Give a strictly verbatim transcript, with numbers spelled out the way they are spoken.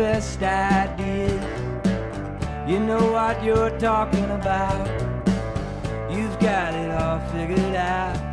best ideas. You know what you're talking about. You've got it all figured out.